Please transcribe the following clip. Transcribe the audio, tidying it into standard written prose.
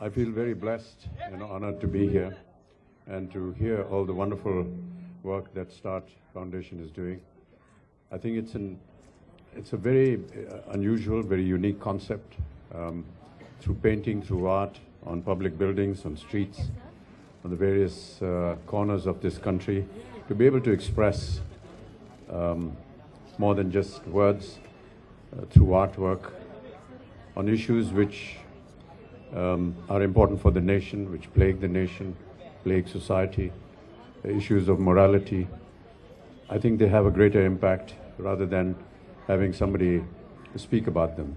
I feel very blessed and honored to be here and to hear all the wonderful work that START Foundation is doing. I think it's a very unusual, very unique concept through painting, through art, on public buildings, on streets, on the various corners of this country, to be able to express more than just words through artwork on issues which are important for the nation, which plague the nation, plague society, issues of morality. I think they have a greater impact rather than having somebody speak about them.